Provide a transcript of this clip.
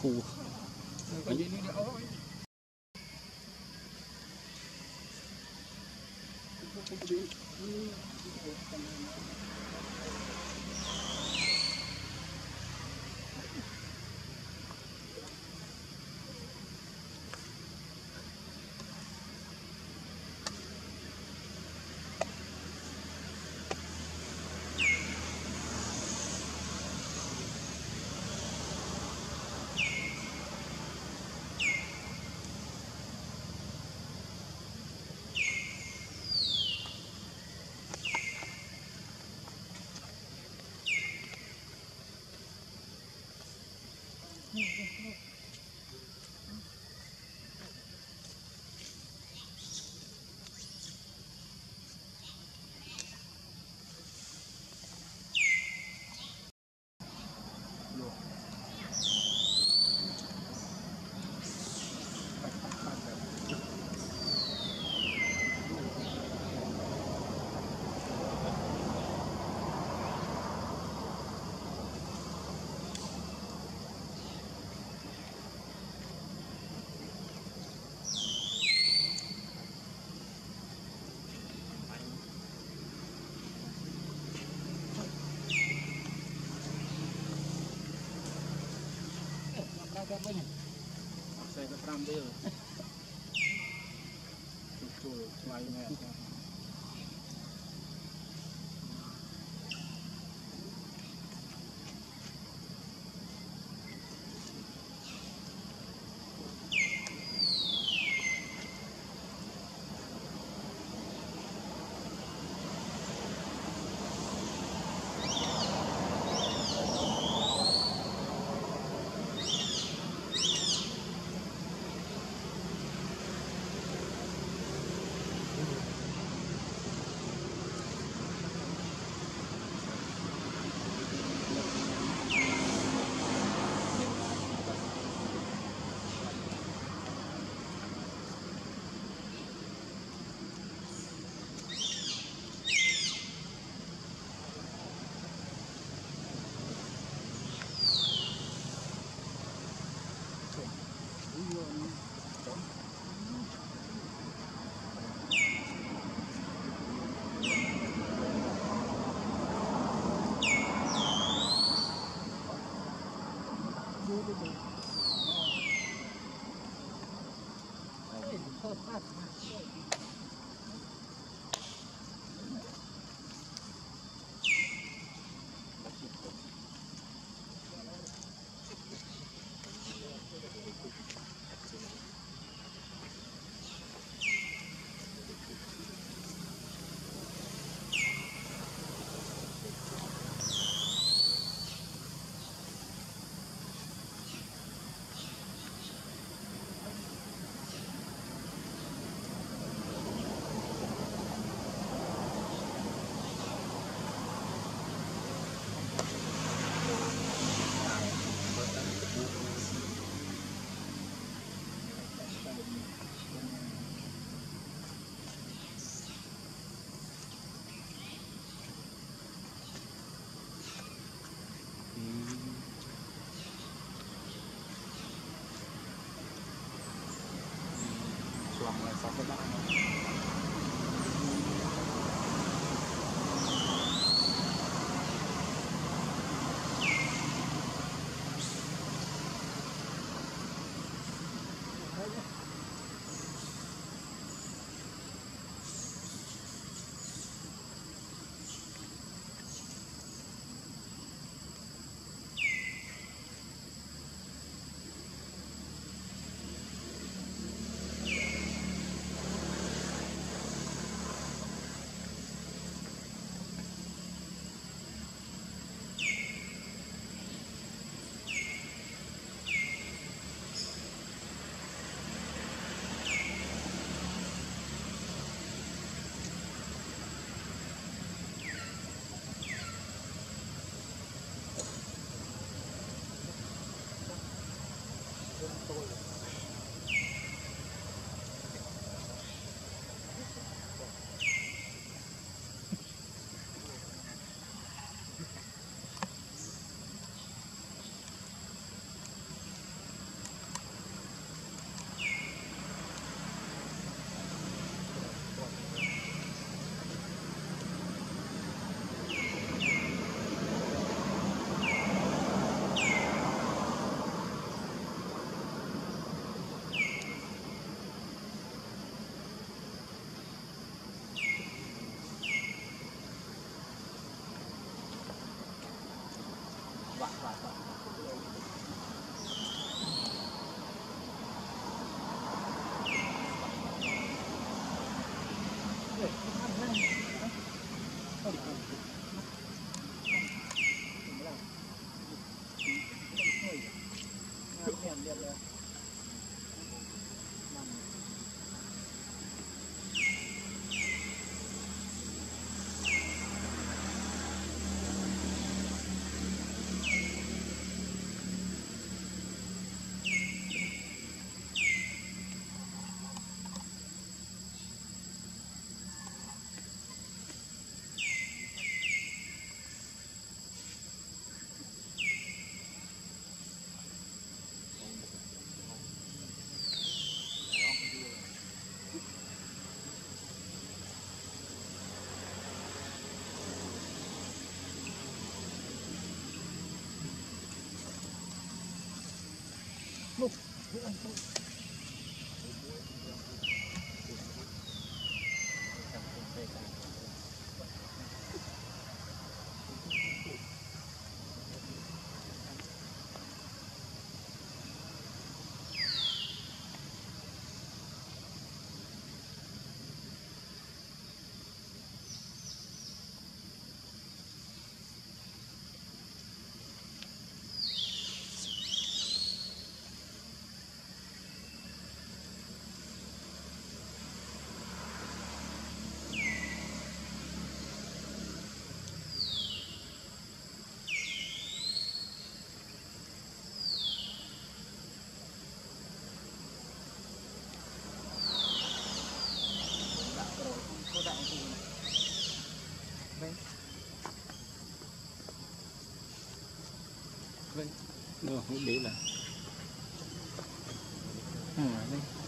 Cool. Banyak. Saya ke Prambil. Itu lainnya. Look, không biết là